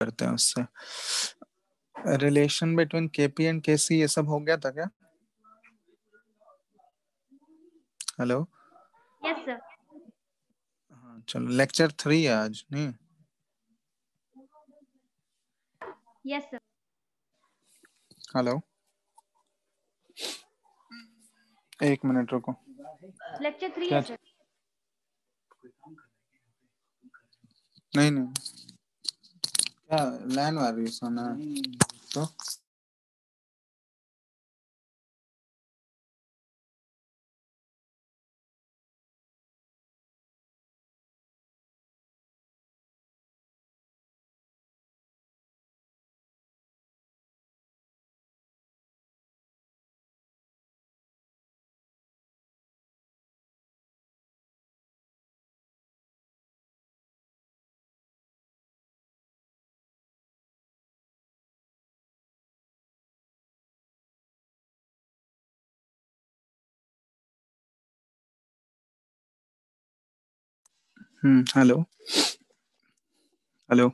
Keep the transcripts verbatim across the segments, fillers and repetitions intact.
करते हैं उससे। रिलेशन बिटवीन केपी एंड केसी ये सब हो गया था क्या? Hello, yes sir. हाँ चलो, लेक्चर थ्री है आज नहीं? Yes sir. हेलो, एक मिनट रुको। लेक्चर थ्री है सर। नहीं नहीं, क्या लैन वाली सोना तो हम्म hello hello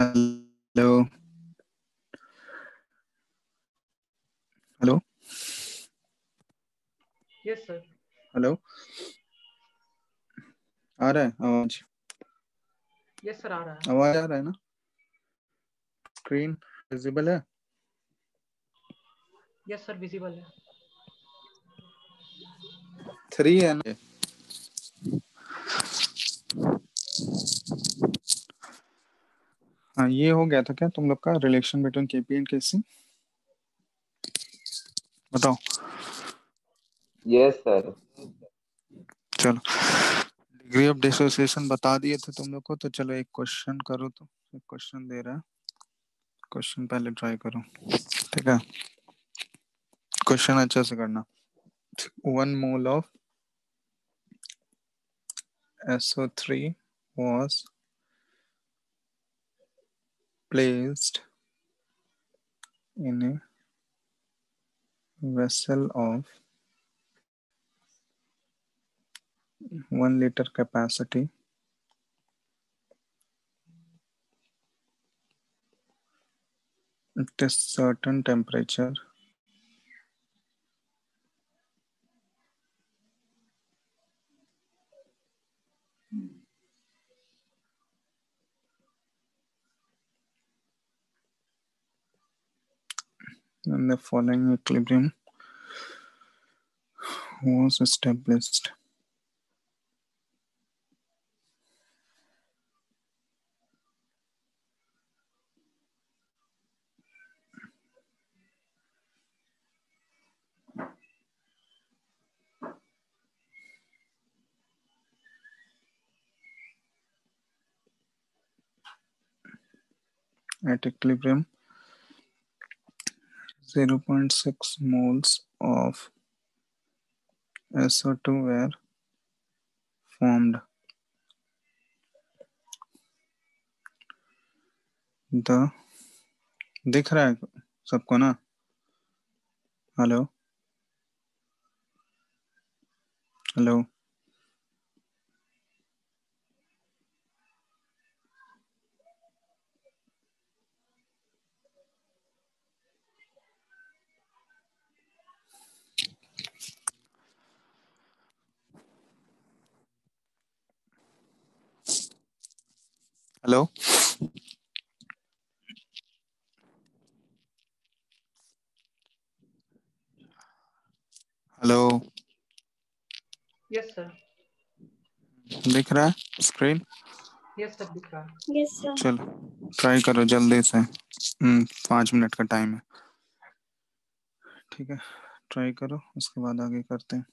hello hello, yes sir. Hello, आ रहा है आवाज? यस सर, आ रहा है आवाज। आ रहा है ना? स्क्रीन विजिबल है? यस सर, विजिबल है। थ्री है ना? हाँ, ये हो गया था क्या तुम लोग का रिलेशन बिटवीन केपी एंड केसी? बताओ। Yes sir. चलो, डिग्री ऑफ डिसोसिएशन बता दिए थे तुम लोग को, तो चलो एक क्वेश्चन करो। तो एक क्वेश्चन दे रहा है, क्वेश्चन पहले ट्राई करो, ठीक है? क्वेश्चन अच्छे से करना। One mole of SO three was placed in a vessel of one litre capacity at a certain temperature and the following equilibrium was established. At equilibrium, zero point six moles of S O two were formed. The दिख रहा है सबको ना? Hello hello hello hello, yes sir. दिख रहा है screen? Yes sir, दिख रहा है। Yes sir. चलो ट्राई करो जल्दी से, पाँच मिनट का टाइम है, ठीक है? ट्राई करो, उसके बाद आगे करते हैं।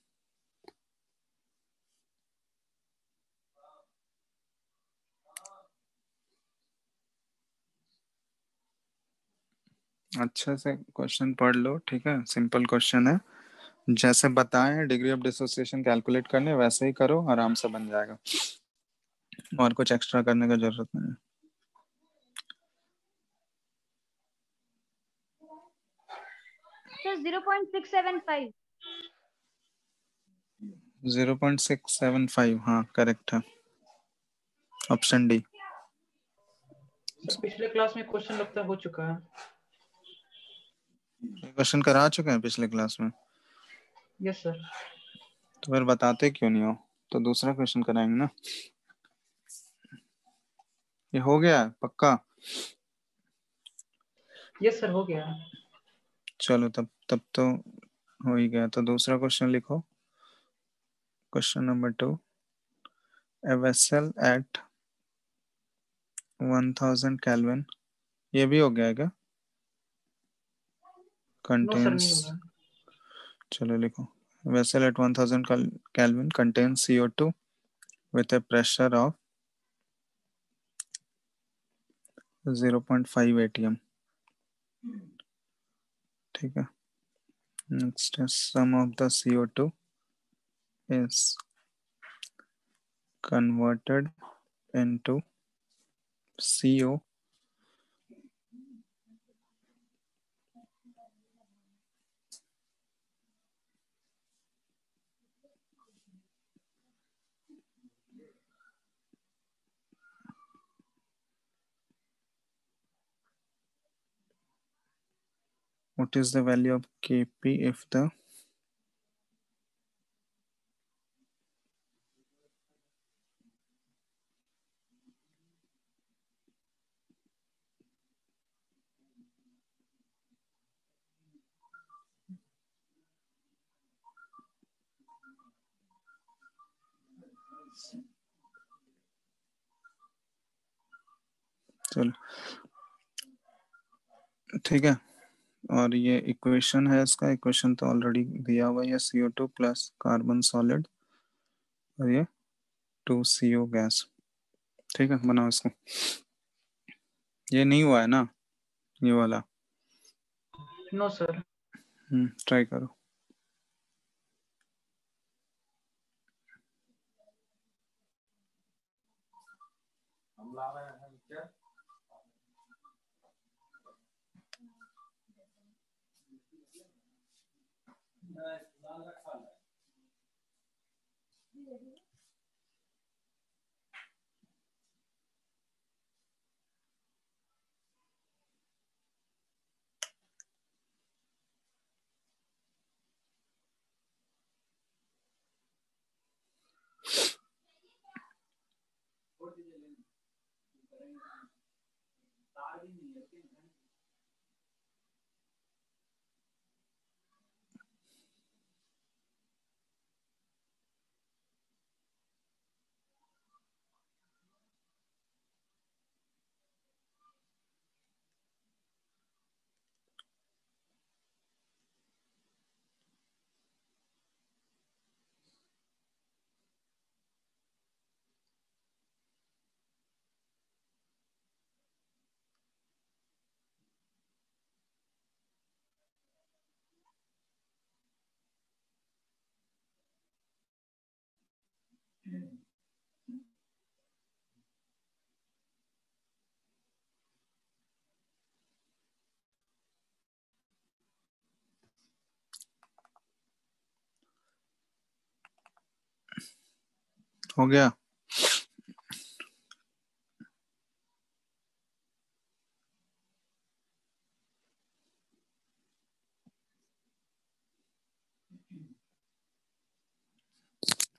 अच्छा से क्वेश्चन पढ़ लो, ठीक है? सिंपल क्वेश्चन है, जैसे बताएं डिग्री ऑफ डिसोसिएशन कैलकुलेट करने वैसे ही करो, आराम से बन जाएगा और कुछ एक्स्ट्रा करने का जरूरत नहीं है। तो zero point six seven five zero point six seven five, हाँ करेक्ट है, ऑप्शन डी। पिछले क्लास में क्वेश्चन लगता हो चुका है, क्वेश्चन करा चुके हैं पिछले क्लास में। Yes sir. तो फिर बताते क्यों नहीं हो, तो दूसरा क्वेश्चन कराएंगे ना। ये हो गया पक्का? यस सर हो गया। चलो तब तब तो हो ही गया। तो दूसरा क्वेश्चन लिखो, question number two. A vessel at one thousand kelvin, ये भी हो गया क्या? कंटेन्स, चलो लिखो, vessel at one thousand kelvin contains C O two with a pressure of zero point five ATM, ठीक है। नेक्स्ट है some of the C O two is converted into C O What is the value of K P if the चलो ठीक है। और ये equation है, इसका इक्वेशन तो ऑलरेडी दिया हुआ है, C O two plus carbon solid और ये टू सी ओ गैस, ठीक है। बनाओ इसको, ये नहीं हुआ है ना ये वाला? No sir. हम्म ट्राई करो। हो गया।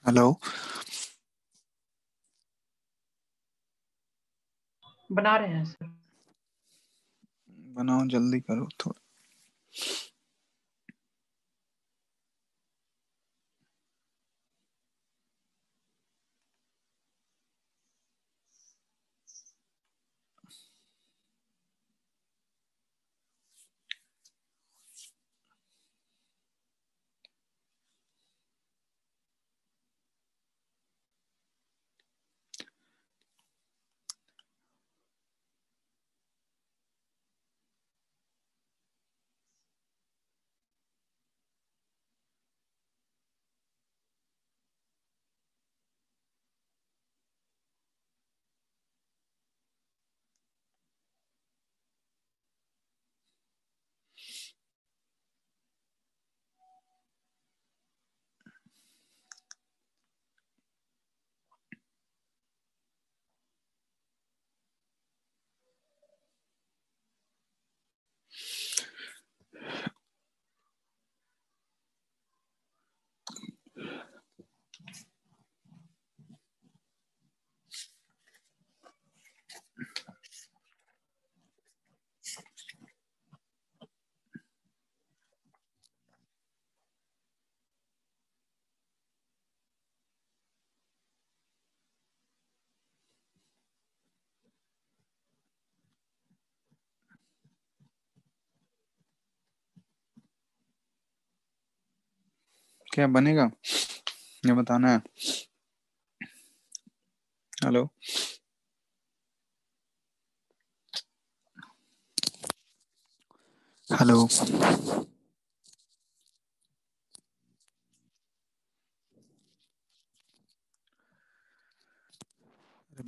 हेलो, बना रहे हैं सर। बनाओ जल्दी करो थोड़ा। क्या बनेगा ये बताना है। हेलो हेलो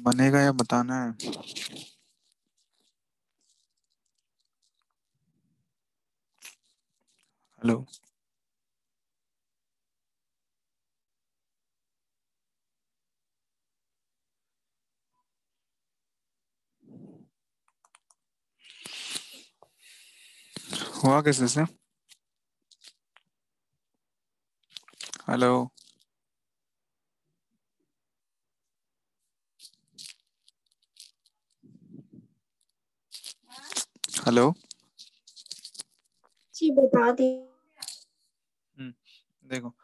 बनेगा या बताना है। हेलो हुआ कैसे से? हेलो हेलो जी बता दी। हम्म देखो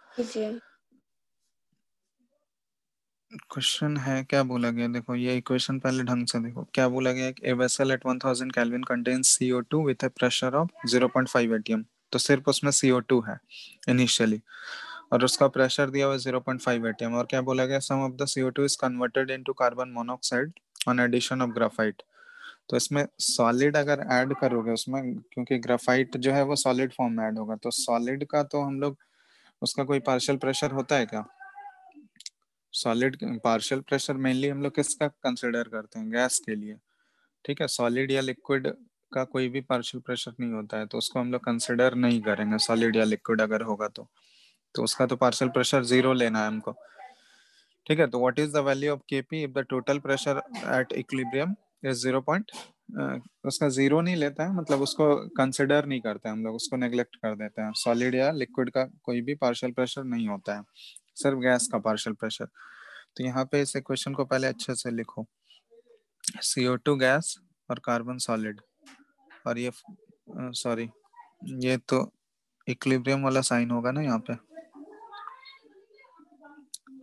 क्वेश्चन है क्या बोला गया। देखो ये इक्वेशन पहले ढंग से देखो क्या बोला गया। A vessel at one thousand kelvin contains C O two with a pressure of zero point five ATM. तो सिर्फ उसमें सी ओ टू है इनिशियली और उसका प्रेशर दिया हुआ ज़ीरो पॉइंट फ़ाइव एटीएम। और क्या बोला गया some of the C O two is converted into carbon monoxide on addition of graphite. तो इसमें सॉलिड अगर ऐड करोगे उसमें, क्योंकि ग्राफाइट जो है वो सॉलिड फॉर्म में ऐड होगा, तो सॉलिड का तो हम लोग उसका कोई पार्शियल प्रेशर होता है क्या? सॉलिड पार्शियल प्रेशर मेनली हम लोग किसका कंसिडर करते हैं? गैस के लिए, ठीक है। सॉलिड या लिक्विड का कोई भी पार्शियल प्रेशर नहीं होता है, तो उसको हम लोग कंसिडर नहीं करेंगे। सॉलिड या लिक्विड अगर होगा तो तो उसका तो पार्शियल प्रेशर जीरो लेना है हमको, ठीक है। तो what is the value of KP if the total pressure at equilibrium zero point उसका जीरो नहीं लेता है, मतलब उसको कंसिडर नहीं करते हम लोग, उसको नेग्लेक्ट कर देते हैं। सॉलिड या लिक्विड का कोई भी पार्शियल प्रेशर नहीं होता है, सिर्फ गैस का पार्शियल प्रेशर। तो यहाँ पे इस इक्वेशन को पहले अच्छे से लिखो, सी ओ टू गैस और कार्बन सॉलिड, और ये सॉरी ये तो इक्विलिब्रियम वाला साइन होगा ना यहाँ पे,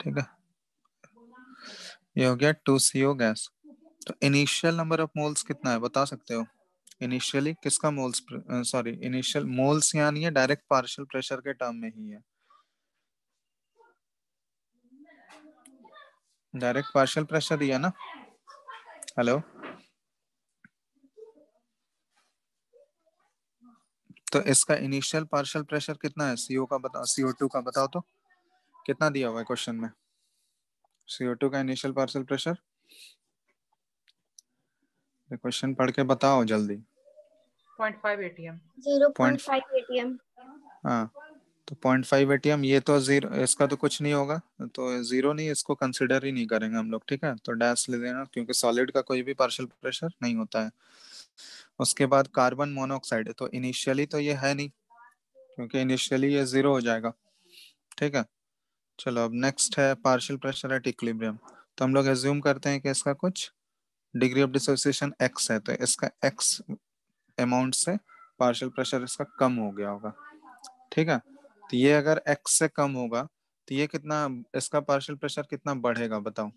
ठीक है। ये हो गया टू सी ओ गैस। तो इनिशियल नंबर ऑफ मोल्स कितना है बता सकते हो? इनिशियली किसका मोल्स, सॉरी इनिशियल मोल्स यहाँ नहीं है, डायरेक्ट पार्शियल प्रेशर के टर्म में ही है। डायरेक्ट पार्शियल प्रेशर ही है ना। हेलो तो इसका इनिशियल पार्शियल प्रेशर कितना है सीओ का बताओ, सी ओ टू का बताओ तो कितना दिया हुआ है क्वेश्चन में? सी ओ टू का इनिशियल पार्शियल प्रेशर क्वेश्चन पढ़ के बताओ जल्दी। Zero point five ATM. Zero point five ATM. हाँ तो ज़ीरो पॉइंट फ़ाइव एटीएम, ये तो जीरो, इसका तो कुछ नहीं होगा, तो जीरो नहीं, इसको कंसीडर ही नहीं करेंगे हम लोग, ठीक है। तो डैश ले देना क्योंकि सॉलिड का कोई भी पार्शियल प्रेशर नहीं होता है। उसके बाद कार्बन मोनोऑक्साइड, तो इनिशियली तो ये है नहीं क्योंकि इनिशियली ये जीरो हो जाएगा, ठीक है। चलो अब नेक्स्ट है पार्शियल प्रेशर एट इक्विलिब्रियम। तो हम लोग एज्यूम करते हैं कि इसका कुछ डिग्री ऑफ डिसोसिएशन एक्स है, तो इसका एक्स अमाउंट से पार्शियल प्रेशर इसका कम हो गया होगा, ठीक है। तो ये अगर एक्स से कम होगा तो ये कितना, इसका पार्शियल प्रेशर कितना बढ़ेगा बताओ?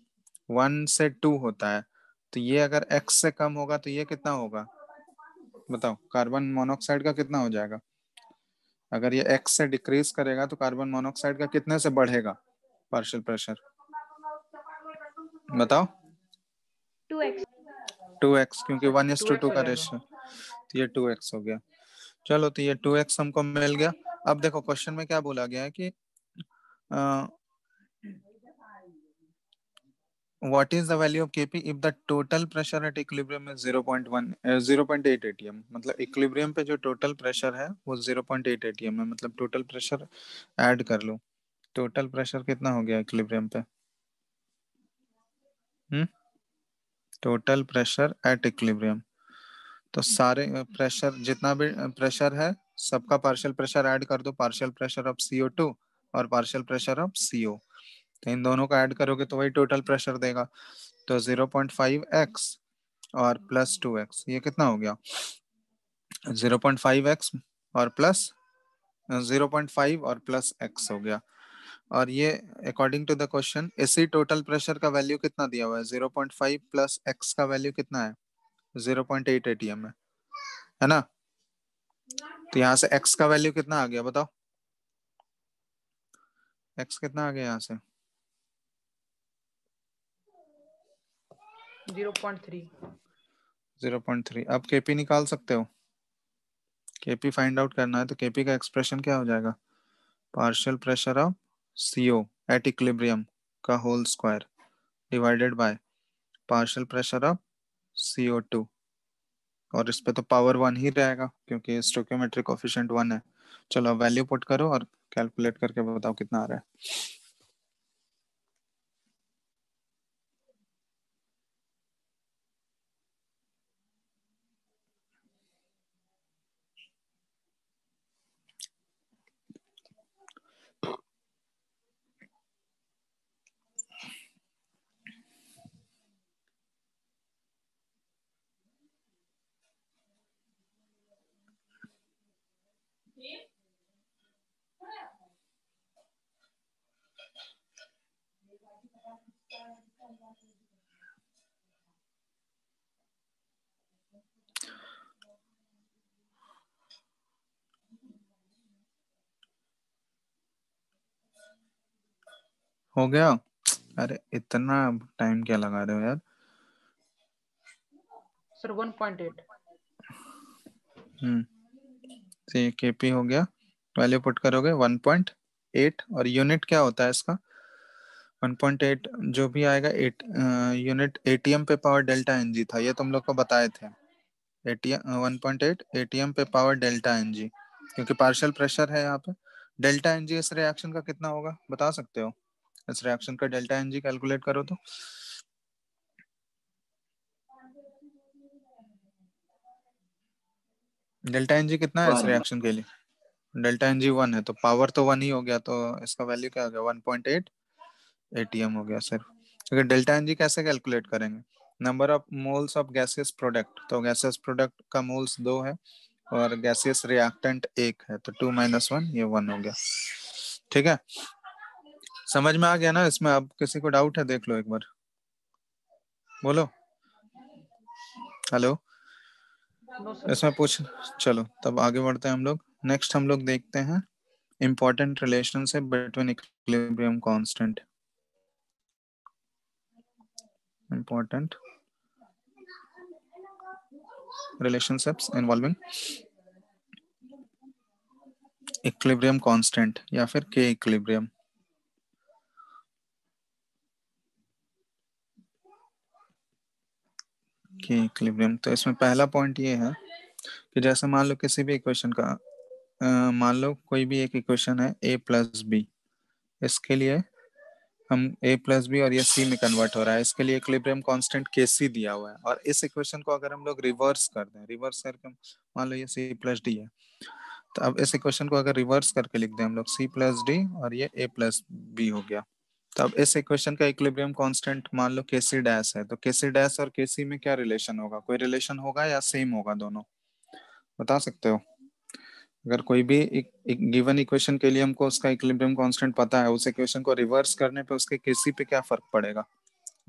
वन से टू होता है, तो ये अगर एक्स से कम होगा तो ये कितना होगा बताओ? कार्बन मोनोऑक्साइड का कितना हो जाएगा? अगर ये एक्स से डिक्रीज करेगा तो कार्बन मोनोऑक्साइड का कितने से बढ़ेगा पार्शियल प्रेशर बताओ? टू एक्स, क्योंकि वन इज़ टू का रेशियो, तो ये टू एक्स हो गया। चलो तो ये टू एक्स हमको मिल गया। अब देखो क्वेश्चन में क्या बोला गया है कि what is the value of KP if the total pressure at equilibrium is zero point one zero point eight ATM. मतलब इक्विलिब्रियम पे जो टोटल प्रेशर है वो ज़ीरो पॉइंट एट एटीएम है, मतलब टोटल प्रेशर ऐड कर लो। टोटल प्रेशर कितना हो गया इक्विलिब्रियम पे? Hmm total pressure at equilibrium, तो सारे प्रेशर जितना भी प्रेशर है सबका पार्शियल प्रेशर ऐड कर दो। Partial pressure of C O two और partial pressure of C O, तो इन दोनों का ऐड करोगे तो वही टोटल प्रेशर देगा। तो ज़ीरो पॉइंट फ़ाइव एक्स और प्लस टू एक्स, ये कितना हो गया? ज़ीरो पॉइंट फ़ाइव एक्स और प्लस ज़ीरो पॉइंट फ़ाइव और प्लस x हो गया। और ये अकॉर्डिंग टू द क्वेश्चन इसी टोटल प्रेशर का वैल्यू कितना दिया हुआ है? Zero point five plus x का वैल्यू कितना है? ज़ीरो पॉइंट एट एटीएम है, है ना। तो यहाँ से x का वैल्यू कितना आ गया बताओ? एक्स कितना आ गया यहाँ से zero point three zero point three. आप केपी निकाल सकते हो, केपी फाइंड आउट करना है तो केपी का एक्सप्रेशन क्या हो जाएगा, partial pressure of CO at equilibrium का whole square divided by partial pressure of CO two, और इस पे तो पावर वन ही रहेगा क्योंकि स्टोइकियोमेट्रिक कोएफिशिएंट वन है। चलो वैल्यू पुट करो और कैलकुलेट करके बताओ कितना आ रहा है। हो गया? अरे इतना टाइम क्या लगा रहे हो यार सर। One point eight. हम्म से केपी हो गया, वैल्यू पुट करोगे वन पॉइंट एट, और यूनिट क्या होता है इसका वन पॉइंट एट जो भी आएगा एट यूनिट एटीएम पे पावर डेल्टा एनजी था, ये तुम लोग को बताए थे atm one point eight atm पे पावर डेल्टा एनजी, क्योंकि पार्शियल प्रेशर है यहाँ पे। डेल्टा एनजी इस रिएक्शन का कितना होगा बता सकते हो? इस रिएक्शन का डेल्टा एनजी कैलकुलेट करो तो डेल्टा एनजी कितना है इस रिएक्शन के लिए? डेल्टा एनजी वन है तो पावर तो वन ही हो गया, तो इसका वैल्यू क्या हो गया वन पॉइंट एट एटीएम हो गया सर। क्योंकि डेल्टा एनजी कैसे कैलकुलेट करेंगे? Number of moles of gaseous product, तो गैसियस प्रोडक्ट का मोल्स दो है और गैसियस रिएक्टेंट एक है, तो टू माइनस वन ये वन हो गया। ठीक है, समझ में आ गया ना? इसमें अब किसी को डाउट है? देख लो एक बार, बोलो हेलो। इसमें पूछ, चलो तब आगे बढ़ते हैं हम लोग। नेक्स्ट हम लोग देखते हैं important relationship between equilibrium constant. Important relationships involving equilibrium constant या फिर के इक्विलिब्रियम। के इक्विलिब्रियम तो इसमें पहला पॉइंट ये है कि जैसे मान लो किसी भी इक्वेशन का, मान लो कोई भी एक इक्वेशन है ए प्लस बी, इसके लिए हम ए प्लस बी और ये सी में कन्वर्ट हो रहा है, इसके लिए इक्विलिब्रियम कांस्टेंट के सी दिया हुआ है। और इस इक्वेशन को अगर हम लोग रिवर्स कर दें, रिवर्स करके मान लो ये सी प्लस डी है, तो अब इस इक्वेशन को अगर रिवर्स करके लिख दें हम लोग सी प्लस डी और ये ए प्लस बी हो गया, तो अब इस इक्वेशन का इक्विलिब्रियम कांस्टेंट मान लो केसी डैश है, तो केसी डैश और केसी में क्या रिलेशन होगा? कोई रिलेशन होगा या सेम होगा दोनों? बता सकते हो? अगर कोई भी एक, एक गिवन इक्वेशन के लिए हमको उसका इक्विलिब्रियम कांस्टेंट पता है, उस इक्वेशन को रिवर्स करने पे उसके केसी पे क्या फर्क पड़ेगा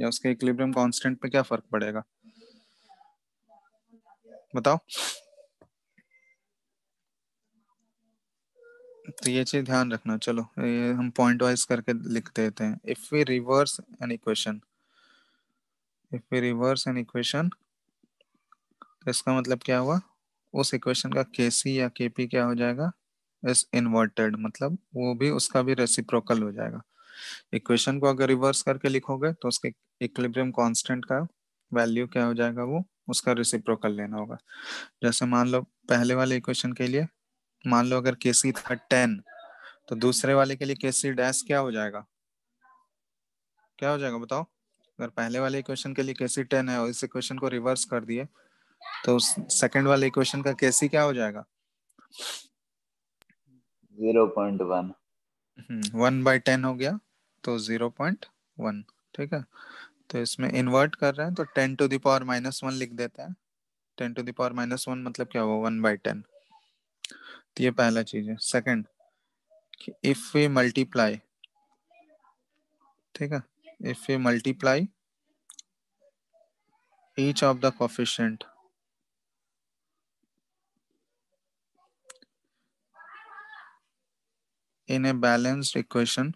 या उसके इक्विलिब्रियम कांस्टेंट पे क्या फर्क पड़ेगा बताओ? तो ये चीज ध्यान रखना। चलो ये हम पॉइंट वाइज करके लिख देते हैं। If we reverse an equation, if we reverse an equation तो इसका मतलब क्या हुआ? उस इक्वेशन का केसी या केपी क्या हो जाएगा? इस इन्वर्टेड, मतलब वो भी उसका भी रेसिप्रोकल हो जाएगा। इक्वेशन को अगर रिवर्स करके लिखोगे तो उसके इक्विलिब्रियम कांस्टेंट का वैल्यू क्या हो जाएगा? वो उसका रेसिप्रोकल लेना होगा। जैसे मान लो पहले वाले इक्वेशन के लिए मान लो अगर केसी था टेन, तो दूसरे वाले के लिए केसी डैश क्या हो जाएगा? क्या हो जाएगा बताओ? अगर पहले वाले इक्वेशन के लिए केसी टेन है और इस इक्वेशन को रिवर्स कर दिए तो सेकंड वाले इक्वेशन का केसी क्या हो जाएगा? Zero point one. One by ten हो गया तो ज़ीरो पॉइंट वन। ठीक है, तो इसमें इन्वर्ट कर रहे हैं तो ten to the power minus one लिख देते हैं। Ten to the power minus one मतलब क्या हुआ? One by ten. तो ये पहला चीज है। सेकंड, इफ वी मल्टीप्लाई, ठीक है, if we multiply each of the coefficient, in a balanced equation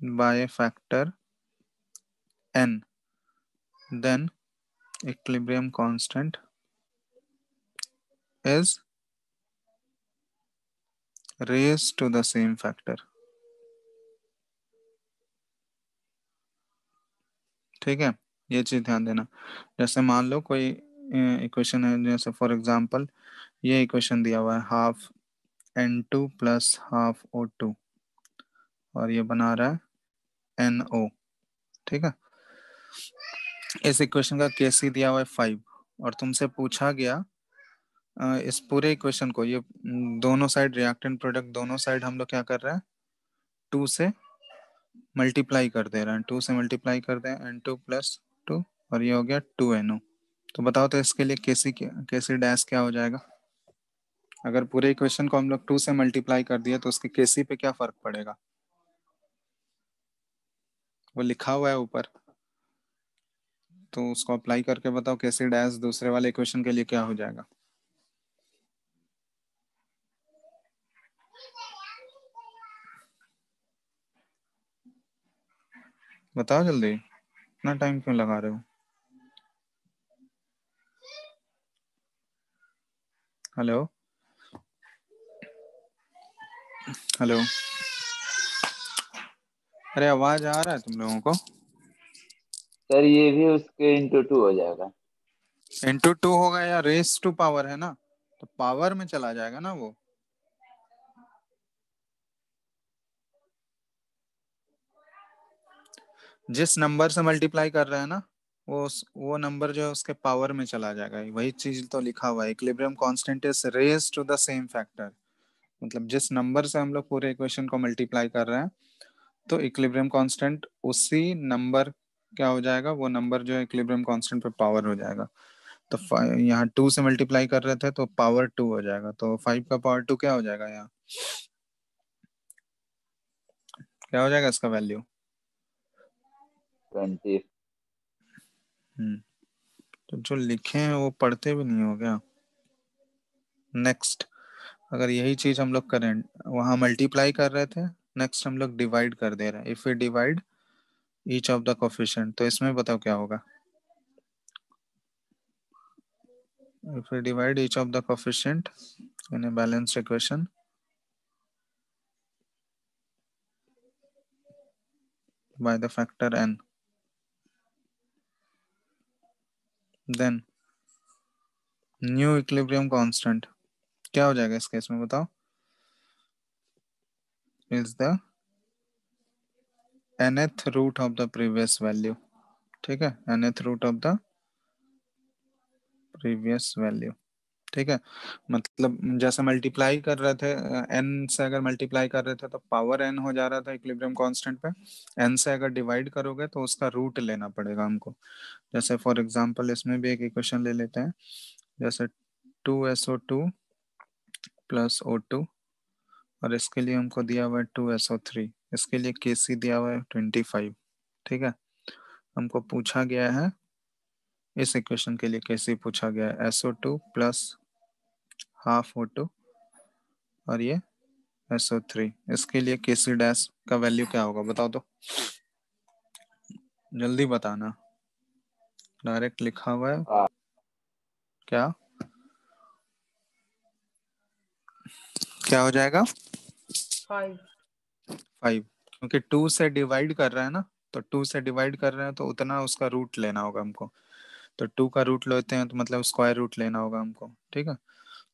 by a factor n, then equilibrium constant is raised to the same factor. ठीक है, ये चीज ध्यान देना। जैसे मान लो कोई इक्वेशन है, जैसे फॉर एग्जांपल ये इक्वेशन दिया हुआ है half N two plus half O two, और ये बना रहा है एन ओ। ठीक है, इस इक्वेशन का केसी दिया हुआ है फाइव, और तुमसे पूछा गया इस पूरे इक्वेशन को, ये दोनों साइड रिएक्टेंट प्रोडक्ट दोनों साइड हम लोग क्या कर रहे हैं, टू से मल्टीप्लाई कर दे रहे हैं, टू से मल्टीप्लाई कर दे एन टू प्लस टू, और ये हो गया टू एन ओ। तो बताओ तो इसके लिए केसी केसी डैश क्या हो जाएगा? अगर पूरे इक्वेशन को हम लोग टू से मल्टीप्लाई कर दिए तो उसके केसी पे क्या फर्क पड़ेगा? वो लिखा हुआ है ऊपर, तो उसको अप्लाई करके बताओ केसी डैश दूसरे वाले इक्वेशन के लिए क्या हो जाएगा। बताओ जल्दी, इतना टाइम क्यों लगा रहे हो? हेलो हेलो, अरे आवाज आ रहा है तुम लोगों को? सर ये भी उसके इंटू टू हो जाएगा। इंटू टू होगा या रेस टू पावर है ना, तो पावर में चला जाएगा ना वो। जिस नंबर से मल्टीप्लाई कर रहे हैं ना, वो वो नंबर जो है उसके पावर में चला जाएगा। वही चीज तो लिखा हुआ है, equilibrium constant is raised to the same factor. मतलब जिस नंबर से हम लोग पूरे इक्वेशन को मल्टीप्लाई कर रहे हैं तो इक्विलिब्रियम कांस्टेंट उसी नंबर क्या हो जाएगा, वो नंबर जो है इक्विलिब्रियम कांस्टेंट पे पावर हो जाएगा। तो यहाँ टू से मल्टीप्लाई कर रहे थे तो पावर टू हो जाएगा, तो फाइव का पावर टू क्या हो जाएगा, यहाँ क्या हो जाएगा इसका वैल्यू? ट्वेंटी। हम्म, तो जो लिखे हैं वो पढ़ते भी नहीं हो गया। नेक्स्ट, अगर यही चीज हम लोग करें, वहां मल्टीप्लाई कर रहे थे, नेक्स्ट हम लोग डिवाइड कर दे रहे हैं। If we divide each of the coefficient, तो इसमें बताओ क्या होगा? If we divide each of the coefficient in a balanced equation, by the factor n, then new equilibrium constant क्या हो जाएगा इस केस में बताओ? Is the nth root of the previous value, ठीक है, nth root of the previous value। ठीक है, मतलब जैसे मल्टीप्लाई कर रहे थे एन से, अगर मल्टीप्लाई कर रहे थे तो पावर एन हो जा रहा था इक्विलिब्रियम कांस्टेंट पे, एन से अगर डिवाइड करोगे तो उसका रूट लेना पड़ेगा हमको। जैसे फॉर एग्जांपल इसमें भी एक इक्वेशन ले लेते हैं, जैसे two S O two plus O two, और इसके लिए हमको दिया हुआ है टू एस ओ थ्री, इसके लिए के सी दिया हुआ है ट्वेंटी फाइव। ठीक है, हमको पूछा गया है इस इक्वेशन के लिए कैसे पूछा गया है, S O two plus half O two और ये एस ओ थ्री, इसके लिए के सी डैश का वैल्यू क्या होगा बताओ तो जल्दी बताना। डायरेक्ट लिखा हुआ है क्या क्या हो जाएगा? फाइव। फाइव, क्योंकि टू से डिवाइड कर रहा है ना, तो टू से डिवाइड कर रहे हैं तो उतना उसका रूट लेना होगा हमको। तो टू का रूट लेते हैं तो मतलब स्क्वायर रूट लेना होगा हमको। ठीक है,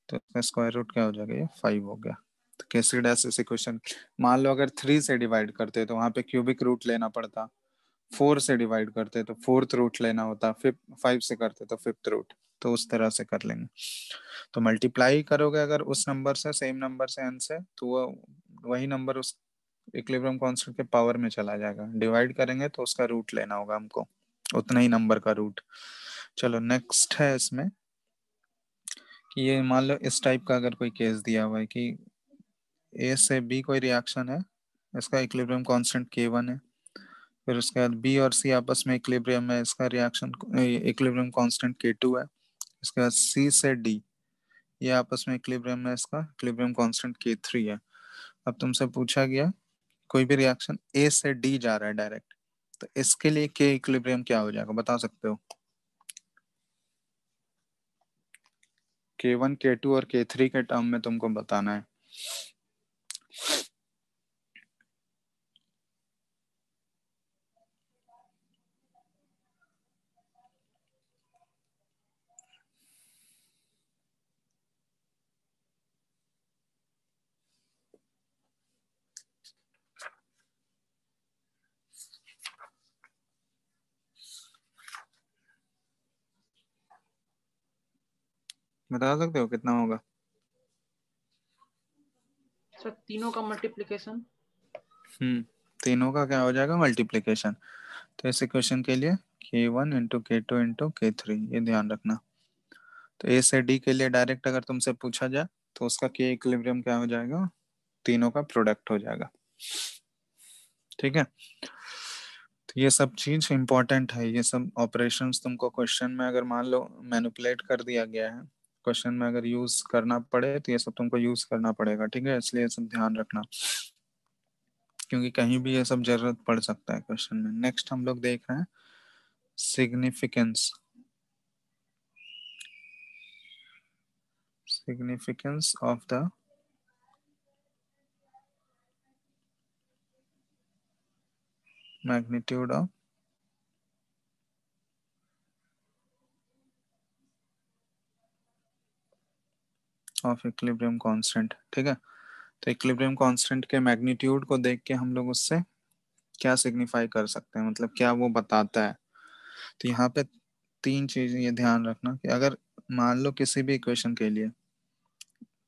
तो इसका स्क्वायर रूट क्या हो जाएगा, ये फाइव हो गया। तो केसी डैश इस इक्वेशन, मान लो अगर थ्री से डिवाइड करते तो वहाँ पे क्यूबिक रूट लेना पड़ता, फोर से डिवाइड करते तो फोर्थ रूट लेना होता, फिफ्थ, फाइव से करते तो फिफ्थ रूट, तो उस तरह से कर लेंगे। तो मल्टीप्लाई करोगे अगर उस नंबर से, सेम नंबर से एन से, तो वह वही नंबर उस इक्विलिब्रियम कांस्टेंट के पावर में चला जाएगा। डिवाइड करेंगे तो उसका रूट लेना होगा हमको, उतना ही नंबर का रूट। चलो नेक्स्ट है इसमें कि ये मान लो इस टाइप का अगर कोई केस दिया हुआ है कि ए से बी कोई रिएक्शन है, इसका इक्विलिब्रियम कांस्टेंट के वन है, फिर उसके बाद बी और सी आपस में इक्विलिब्रियम है, इसका reaction equilibrium constant K two है, इसके बाद सी से डी ये आपस में इक्विलिब्रियम है, इसका इक्विलिब्रियम कांस्टेंट के थ्री है। अब तुमसे पूछा गया कोई भी रिएक्शन ए से डी जा रहा है डायरेक्ट, तो इसके लिए के इक्विलिब्रियम क्या हो जाएगा बता सकते हो? के वन, के टू और के थ्री के टर्म में तुमको बताना है। बता सकते हो कितना होगा सर? तीनों का मल्टीप्लिकेशन। हम्म तीनों का क्या हो जाएगा? मल्टीप्लिकेशन। तो इस इक्वेशन के लिए K one into K two into K three, ये ध्यान रखना। तो ए से डी के लिए डायरेक्ट अगर तुमसे पूछा जाए तो उसका के इक्विलिब्रियम क्या हो जाएगा? तीनों का प्रोडक्ट हो जाएगा। ठीक है, ये सब चीज इंपॉर्टेंट है। ये सब ऑपरेशंस तुमको क्वेश्चन में अगर मान लो मैनिपुलेट कर दिया गया है, क्वेश्चन में अगर यूज करना पड़े तो ये सब तुमको यूज करना पड़ेगा। ठीक है, इसलिए ये सब ध्यान रखना, क्योंकि कहीं भी ये सब जरूरत पड़ सकता है क्वेश्चन में। नेक्स्ट हम लोग देख रहे हैं significance. Significance of the magnitude of of equilibrium constant. ठीक है, तो इक्विलिब्रियम कांस्टेंट के मैग्नीट्यूड को देख के हम लोग उससे क्या सिग्निफाई कर सकते हैं, मतलब क्या वो बताता है। तो यहाँ पे तीन चीजें ये ध्यान रखना कि अगर मान लो किसी भी इक्वेशन के लिए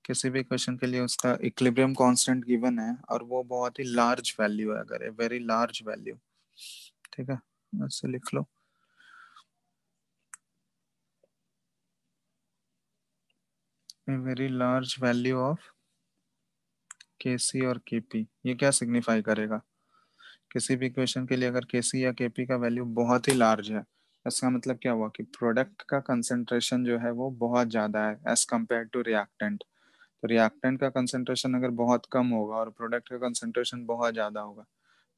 किसी भी क्वेश्चन के लिए उसका इक्विलिब्रियम कांस्टेंट गिवन है और वो बहुत ही लार्ज वैल्यू है, अगर वेरी लार्ज वैल्यू, ठीक है, ऐसे लिख लो। Very large value of K C और केपी, ये क्या सिग्निफाई करेगा? किसी भी क्वेश्चन के लिए अगर केसी या केपी का वैल्यू बहुत ही लार्ज है, इसका मतलब क्या हुआ कि प्रोडक्ट का कंसेंट्रेशन जो है वो बहुत ज्यादा है एज कम्पेयर टू रिएक्टेंट। तो रिएक्टेंट का कंसेंट्रेशन अगर बहुत कम होगा और प्रोडक्ट का कंसेंट्रेशन बहुत ज्यादा होगा,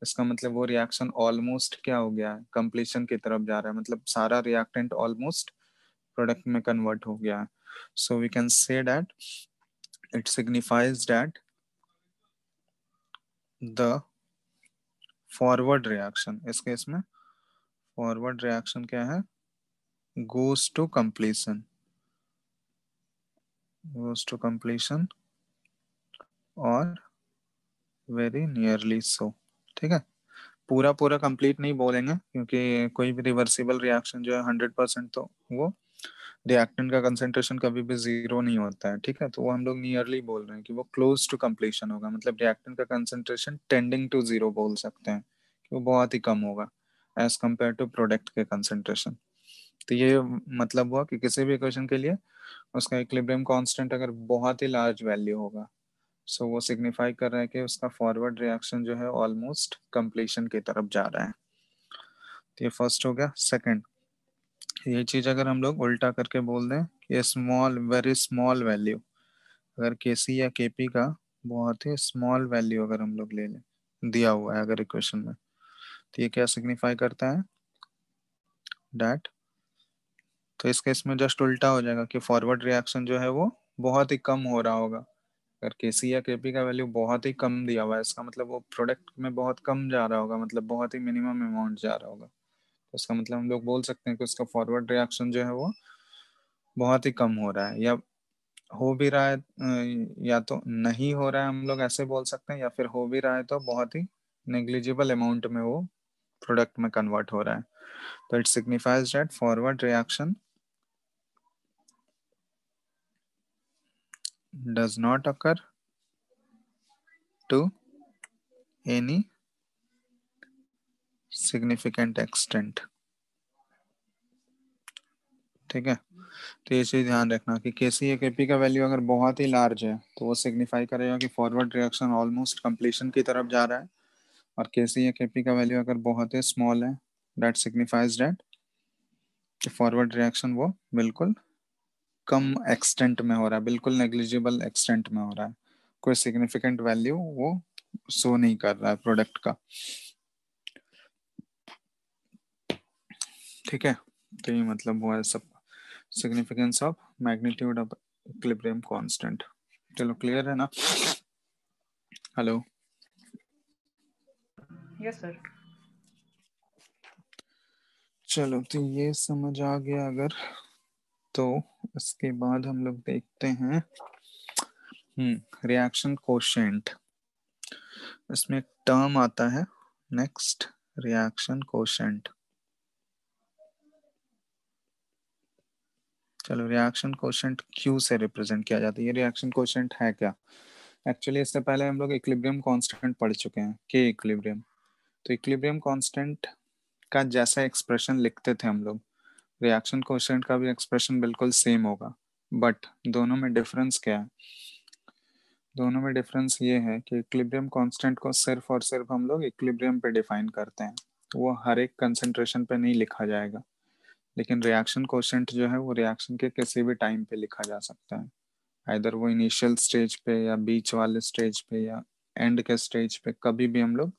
इसका मतलब वो रिएक्शन ऑलमोस्ट क्या हो गया है? कंप्लीशन की तरफ जा रहा है, मतलब सारा रिएक्टेंट ऑलमोस्ट प्रोडक्ट में कन्वर्ट हो गया है। So we can say that it signifies that the forward reaction, इस केस में फॉरवर्ड रिएक्शन क्या है? Goes to completion, goes to completion और very nearly so। ठीक है, पूरा पूरा कंप्लीट नहीं बोलेंगे क्योंकि कोई भी रिवर्सिबल रिएक्शन जो है हंड्रेड परसेंट तो वो रिएक्टेंट का कंसेंट्रेशन कभी भी जीरो नहीं होता है। ठीक है, तो वो हम लोग नियरली बोल रहे हैं कि वो क्लोज टू कंप्लीशन होगा, मतलब रिएक्टेंट का कंसेंट्रेशन टेंडिंग टू जीरो बोल सकते हैं कि वो बहुत ही कम होगा एज कम्पेयर टू प्रोडक्ट के कंसेंट्रेशन। तो ये मतलब हुआ कि किसी भी इक्वेशन के लिए उसका इक्विलिब्रियम कांस्टेंट अगर बहुत ही लार्ज वैल्यू होगा, सो वो सिग्निफाई कर रहा है कि उसका फॉरवर्ड रिएक्शन जो है ऑलमोस्ट कंप्लीशन की तरफ जा रहा है। तो ये फर्स्ट हो गया। सेकंड, ये चीज अगर हम लोग उल्टा करके बोल दें कि स्मॉल, वेरी स्मॉल वैल्यू, अगर केसी या केपी का बहुत ही स्मॉल वैल्यू अगर हम लोग ले लें, दिया हुआ है अगर इक्वेशन में, तो ये क्या सिग्निफाई करता है? डैट, तो इस केस में जस्ट उल्टा हो जाएगा कि फॉरवर्ड रिएक्शन जो है वो बहुत ही कम हो रहा होगा। अगर केसी या केपी का वैल्यू बहुत ही कम दिया हुआ है, इसका मतलब वो प्रोडक्ट में बहुत कम जा रहा होगा, मतलब बहुत ही मिनिमम अमाउंट जा रहा होगा। तो इसका मतलब हम लोग बोल सकते हैं कि उसका फॉरवर्ड रिएक्शन जो है वो बहुत ही कम हो रहा है, या हो भी रहा है, या तो नहीं हो रहा है, हम लोग ऐसे बोल सकते हैं, या फिर हो भी रहा है तो बहुत ही नेग्लिजिबल अमाउंट में वो प्रोडक्ट में कन्वर्ट हो रहा है। तो it signifies that forward reaction does not occur to any significant extent। ठीक है, तो ये चीज ध्यान रखना कि केसी या केपी का वैल्यू अगर बहुत ही लार्ज है तो वो सिग्निफाई करेगा कि फॉरवर्ड रिएक्शन ऑलमोस्ट कंप्लीशन की तरफ जा रहा है, और केसी या केपी का वैल्यू अगर बहुत ही स्मॉल है, दैट सिग्निफाइज दैट कि फॉरवर्ड रिएक्शन वो बिल्कुल कम एक्सटेंट में हो रहा है, बिल्कुल नेग्लिजिबल एक्सटेंट में हो रहा है, कोई सिग्निफिकेंट वैल्यू वो शो नहीं कर रहा है प्रोडक्ट का। ठीक है, तो ये मतलब हुआ है सब significance of magnitude of equilibrium constant. चलो क्लियर है ना। Hello, yes sir. चलो तो ये समझ आ गया अगर, तो इसके बाद हम लोग देखते हैं हम्म रिएक्शन कोशेंट। इसमें टर्म आता है नेक्स्ट, रिएक्शन कोशेंट। चलो रिएक्शन कोशेंट क्यू से रिप्रेजेंट किया जाता है। ये रिएक्शन कोशेंट है क्या? एक्चुअली इससे पहले हम लोग इक्विलिब्रियम कांस्टेंट पढ़ चुके हैं, के इक्विलिब्रियम। तो इक्विलिब्रियम कांस्टेंट का जैसा एक्सप्रेशन लिखते थे हम लोग, रिएक्शन कोशेंट का भी एक्सप्रेशन बिल्कुल सेम होगा, बट दोनों में डिफरेंस क्या है? दोनों में डिफरेंस ये है कि इक्विलिब्रियम कांस्टेंट को सिर्फ और सिर्फ हम लोग इक्विलिब्रियम पे डिफाइन करते हैं, वो हर एक कंसंट्रेशन पे नहीं लिखा जाएगा। लेकिन रिएक्शन कोशेंट जो है वो रिएक्शन के किसी भी टाइम पे लिखा जा सकता है, आइदर वो इनिशियल स्टेज पे या बीच वाले स्टेज पे या एंड के स्टेज पे, कभी भी हम लोग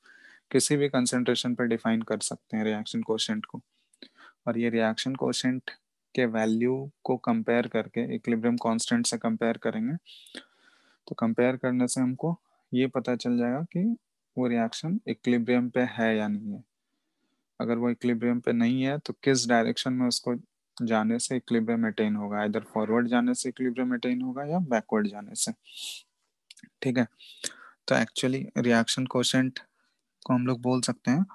किसी भी कंसंट्रेशन पे डिफाइन कर सकते हैं रिएक्शन कोशेंट को। और ये रिएक्शन कोशेंट के वैल्यू को कंपेयर करके इक्विलिब्रियम कांस्टेंट से कंपेयर करेंगे, तो कंपेयर करने से हमको ये पता चल जाएगा कि वो रिएक्शन इक्विलिब्रियम पे है या नहीं है। अगर वो इक्विलिब्रियम पे नहीं है तो किस डायरेक्शन में उसको जाने से इक्विलिब्रियम मेंटेन होगा, इधर फॉरवर्ड जाने से इक्विलिब्रियम मेंटेन होगा या बैकवर्ड जाने से। ठीक है, तो एक्चुअली रिएक्शन कोशेंट को हम लोग बोल सकते हैं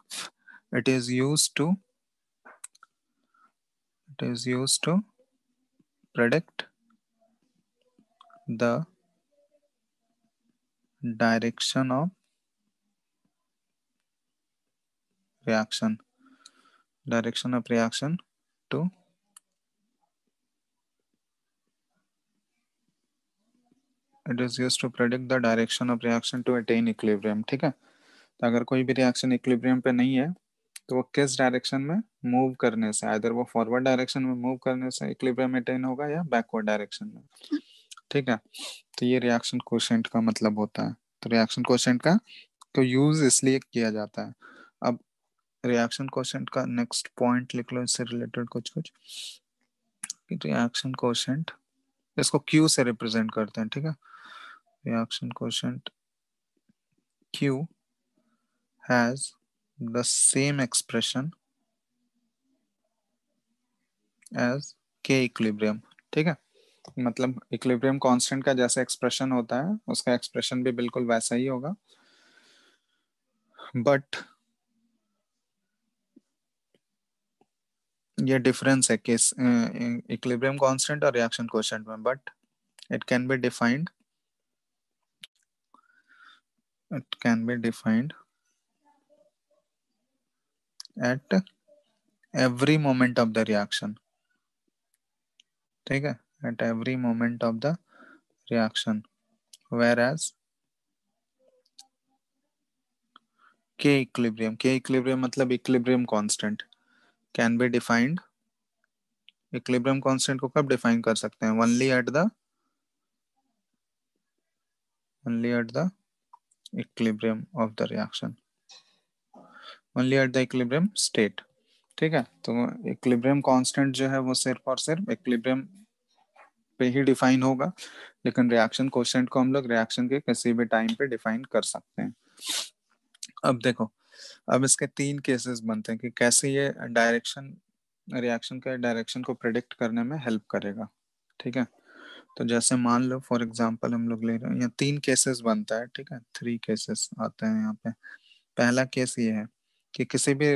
it is use to it is use to predict the direction of reaction direction of reaction to it is use to predict the direction of reaction to attain equilibrium. ठीक है, तो अगर कोई भी रिएक्शन इक्विलिब्रियम पे नहीं है तो वो किस डायरेक्शन में मूव करने से, आइदर वो फॉरवर्ड डायरेक्शन में मूव करने से इक्विलिब्रियम अटेन होगा या बैकवर्ड डायरेक्शन में। ठीक है, तो ये रिएक्शन कोशेंट का मतलब होता है। तो रिएक्शन कोशेंट का तो यूज इसलिए किया जाता है। अब रिएक्शन कोशेंट का नेक्स्ट पॉइंट लिख लो, इससे रिलेटेड कुछ कुछ। रिएक्शन कोशेंट इसको क्यू से रिप्रेजेंट करते हैं। ठीक है, reaction quotient Q has the same expression as K equilibrium. ठीक है, मतलब इक्विलिब्रियम कांस्टेंट का जैसा एक्सप्रेशन होता है उसका एक्सप्रेशन भी बिल्कुल वैसा ही होगा, बट ये डिफरेंस है केस इक्विलिब्रियम कांस्टेंट और रिएक्शन कोशेंट में, but it can be defined it can be defined at every moment of the reaction. ठीक है, at every moment of the reaction, whereas K equilibrium K equilibrium मतलब equilibrium constant can be defined. Equilibrium constant को कब define कर सकते हैं? Only at the only at the equilibrium of the reaction, only at the equilibrium state. ठीक है, तो equilibrium constant जो है वो सिर्फ और सिर्फ इक्विलिब्रियम पे ही डिफाइन होगा, लेकिन रिएक्शन कोशेंट को हम लोग रिएक्शन के किसी भी टाइम पे डिफाइन कर सकते हैं। अब देखो, अब इसके तीन केसेस बनते हैं कि कैसे ये डायरेक्शन रिएक्शन के डायरेक्शन को प्रेडिक्ट करने में हेल्प करेगा। ठीक है, तो जैसे मान लो फॉर एग्जांपल हम लोग ले रहे हैं, यहाँ तीन केसेस बनता है। ठीक है, थ्री केसेस आते हैं यहाँ पे। पहला केस ये है कि किसी भी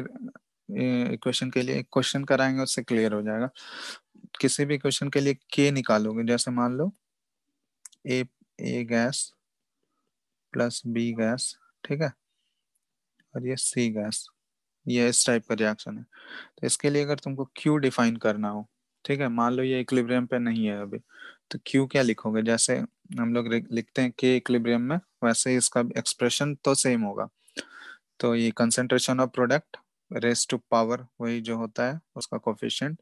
इक्वेशन के लिए एक क्वेश्चन कराएंगे, उससे क्लियर हो जाएगा। किसी भी इक्वेशन के लिए के निकालोगे, जैसे मान लो A A gas plus B gas, ठीक है, और ये सी गैस, ये इस टाइप का रिएक्शन है। तो इसके लिए अगर तुमको क्यू डिफाइन करना हो, ठीक है, मान लो ये इक्विलिब्रियम पे नहीं है अभी, तो क्यू क्या लिखोगे? जैसे हम लोग लिखते हैं के इक्विलिब्रियम में, वैसे इसका एक्सप्रेशन तो सेम होगा। तो ये concentration of product raise to power, वही जो होता है उसका coefficient,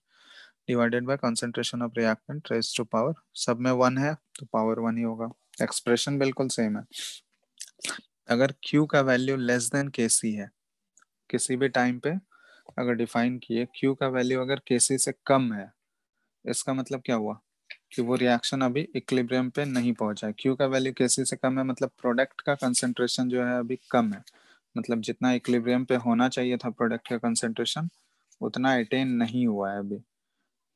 divided by concentration of reactant raise to power, सब में वन है तो पावर वन ही होगा, एक्सप्रेशन बिल्कुल सेम है। अगर Q का value less than K C है किसी भी टाइम पे, अगर डिफाइन किए Q का वैल्यू अगर K C से कम है, इसका मतलब क्या हुआ कि वो रिएक्शन अभी इक्विलिब्रियम पे नहीं पहुंचा है। Q का वैल्यू K C से कम है मतलब प्रोडक्ट का कंसंट्रेशन जो है अभी कम है, मतलब जितना इक्विलिब्रियम पे होना चाहिए था प्रोडक्ट का कंसंट्रेशन उतना अटेन नहीं हुआ है अभी,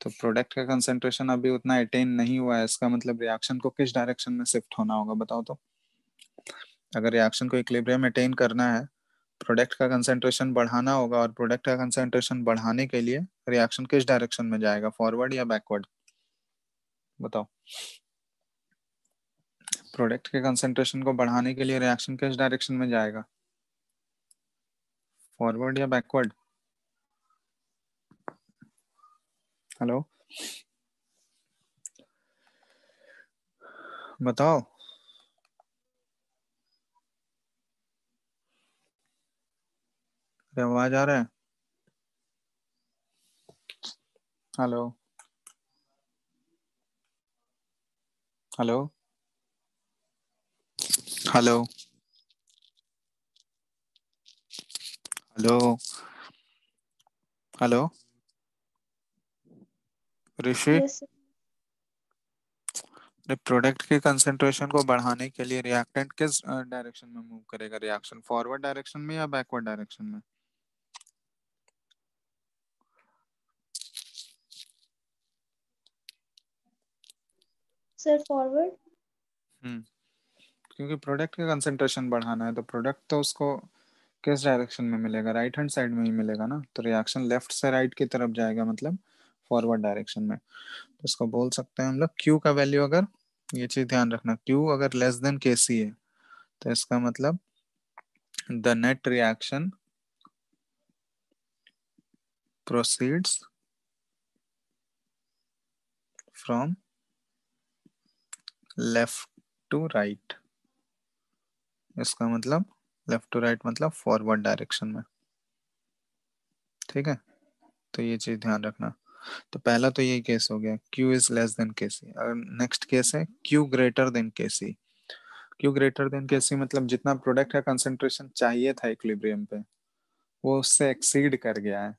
तो प्रोडक्ट का कंसंट्रेशन अभी उतना अटेन नहीं हुआ है। इसका मतलब रिएक्शन को किस डायरेक्शन में शिफ्ट होना होगा बताओ तो। अगर रिएक्शन को इक्विलिब्रियम अटेन करना है प्रोडक्ट का कंसंट्रेशन बढ़ाना होगा, और प्रोडक्ट का कंसंट्रेशन बढ़ाने के लिए रिएक्शन किस डायरेक्शन में जाएगा, फॉरवर्ड या बैकवर्ड बताओ। प्रोडक्ट के कंसंट्रेशन को बढ़ाने के लिए रिएक्शन किस डायरेक्शन में जाएगा, फॉरवर्ड या बैकवर्ड? हेलो बताओ। आवाज आ रहा है? Hello hello hello hello hello Rishi, product के कंसंट्रेशन को बढ़ाने के लिए रिएक्टेंट किस डायरेक्शन में मूव करेगा, रिएक्शन फॉरवर्ड डायरेक्शन में या बैकवर्ड डायरेक्शन में? सर फॉरवर्ड, हम्म क्योंकि प्रोडक्ट का कंसंट्रेशन बढ़ाना है तो प्रोडक्ट तो उसको किस डायरेक्शन में मिलेगा, राइट हैंड साइड में ही मिलेगा ना, तो रिएक्शन लेफ्ट से राइट की तरफ जाएगा मतलब फॉरवर्ड डायरेक्शन में। तो इसको बोल सकते हैं हम लोग Q का वैल्यू, अगर ये चीज ध्यान रखना Q अगर लेस देन K C है तो इसका मतलब the net reaction proceeds from left to right, इसका मतलब लेफ्ट टू राइट मतलब फॉरवर्ड डायरेक्शन में, ठीक है। तो ये चीज ध्यान रखना। तो पहला तो यही केस हो गया Q is less than K C। और नेक्स्ट केस है Q greater than K C। Q greater than K C मतलब जितना प्रोडक्ट का कंसंट्रेशन चाहिए था इक्विलिब्रियम पे वो उससे एक्सीड कर गया है,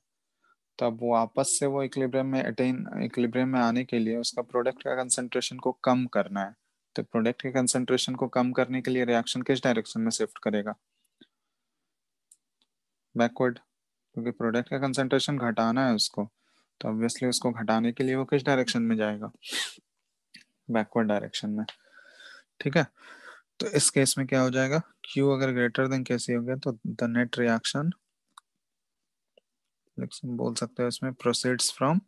तो अब वापस से वो इक्विलिब्रियम में अटेन इक्विलिब्रियम में आने के लिए उसका प्रोडक्ट का कंसंट्रेशन को कम करना है। तो प्रोडक्ट के कंसंट्रेशन को कम करने के लिए रिएक्शन किस डायरेक्शन में शिफ्ट करेगा, बैकवर्ड, क्योंकि प्रोडक्ट का कंसंट्रेशन घटाना है उसको, तो ऑब्वियसली उसको घटाने के लिए वो किस डायरेक्शन में जाएगा, बैकवर्ड डायरेक्शन में, ठीक है। तो इस केस में क्या हो जाएगा, Q अगर ग्रेटर देन K C हो गया तो द नेट रिएक्शन बोल सकते हो इसमें proceeds from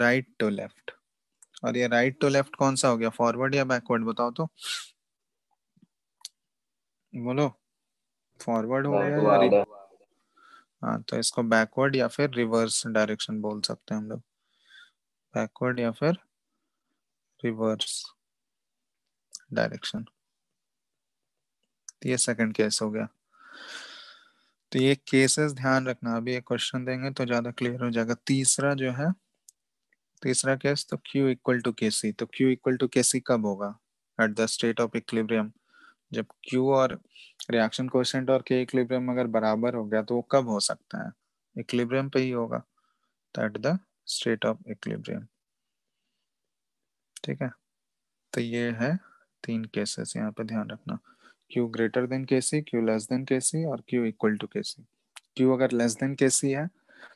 right to left. और ये राइट टू लेफ्ट कौन सा हो गया, फॉरवर्ड या बैकवर्ड बताओ तो, बोलो फॉरवर्ड हो गया, हाँ तो इसको बैकवर्ड या फिर रिवर्स डायरेक्शन बोल सकते हैं हम लोग, बैकवर्ड या फिर रिवर्स डायरेक्शन। ये सेकंड केस हो गया। तो ये केसेस ध्यान रखना, अभी एक क्वेश्चन देंगे तो ज्यादा क्लियर हो जाएगा। तीसरा जो है तीसरा केस तो Q equal to K C। तो Q equal to K C कब होगा, at the state of equilibrium, जब Q और रिएक्शन कोएफिशिएंट और K इक्विलिब्रियम अगर बराबर हो गया तो वो कब हो सकता है, इक्विलिब्रियम पे ही होगा, तो at the state of equilibrium, ठीक है। तो ये है तीन केसेस, यहाँ पे ध्यान रखना Q greater than K C, Q less than K C और Q equal to K C। Q अगर लेस देन K C है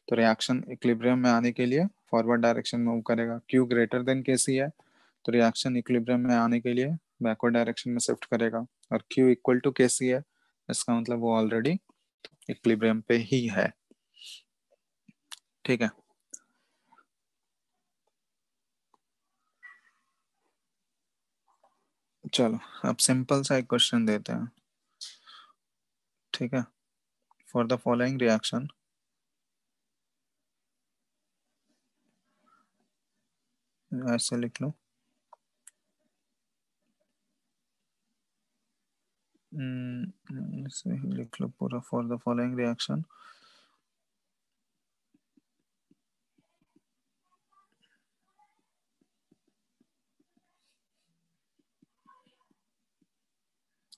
तो रिएक्शन इक्विलिब्रियम में आने के लिए फॉरवर्ड डायरेक्शन मूव करेगा, Q greater than K C है तो रिएक्शन इक्विलिब्रियम में आने के लिए बैकवर्ड डायरेक्शन में शिफ्ट करेगा, और Q equal to K C है इसका मतलब वो ऑलरेडी इक्विलिब्रियम पे ही है, ठीक है। चलो अब सिंपल सा एक क्वेश्चन देते हैं, ठीक है। फॉर द फॉलोइंग रिएक्शन, ऐसे लिख लो, ऐसे ही लिख लो पूरा, for the following reaction.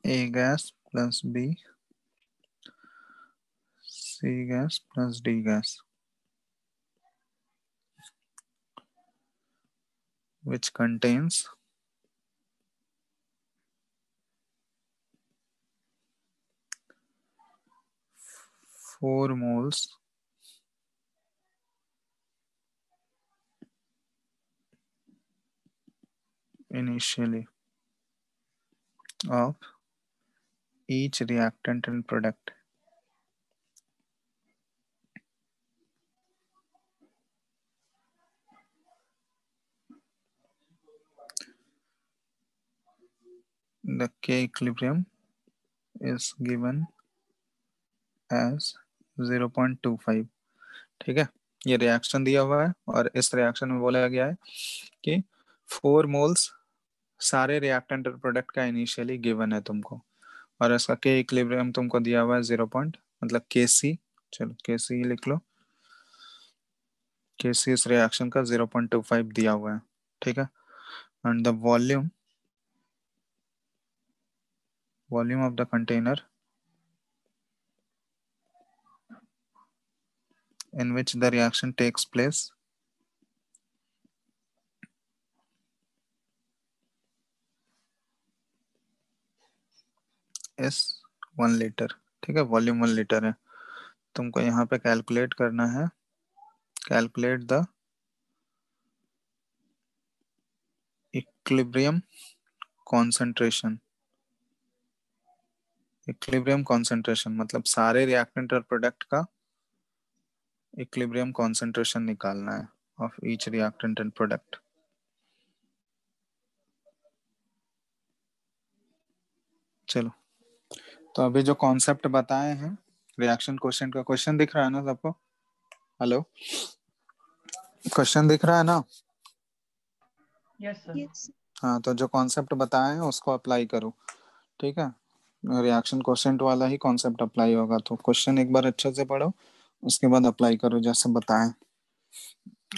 A gas plus B, C gas plus D gas, which contains four moles initially of each reactant and product. The K equilibrium is given as zero point two five. ठीक है, ये reaction दिया हुआ है और इस reaction में बोला गया है कि फोर मोल्स सारे रिएक्टेंट और प्रोडक्ट का इनिशियली गिवन है तुमको, और इसका के इक्विलिब्रियम तुमको दिया हुआ है जीरो पॉइंट मतलब के सी, चलो के सी लिख लो, के सी इस रिएक्शन का जीरो पॉइंट टू फाइव दिया हुआ है. ठीक है, and the volume volume of the container in which the reaction takes place is one liter. ठीक है, वॉल्यूम वन लीटर है. तुमको यहाँ पे कैलकुलेट करना है, calculate the equilibrium concentration. Equilibrium concentration मतलब सारे रिएक्टेंट और प्रोडक्ट का इक्विलिब्रियम कॉन्सेंट्रेशन निकालना है of each reactant and product. चलो, तो अभी जो कॉन्सेप्ट बताए हैं रिएक्शन कोएफिशिएंट का, क्वेश्चन दिख रहा है ना सबको? हेलो, क्वेश्चन दिख रहा है ना? Yes sir. हाँ, तो जो कॉन्सेप्ट बताए हैं उसको अप्लाई करो. ठीक है, रिएक्शन कोएफिशिएंट वाला ही कॉन्सेप्ट अप्लाई होगा, तो क्वेश्चन एक बार अच्छे से पढ़ो, उसके बाद अप्लाई करो जैसे बताएं,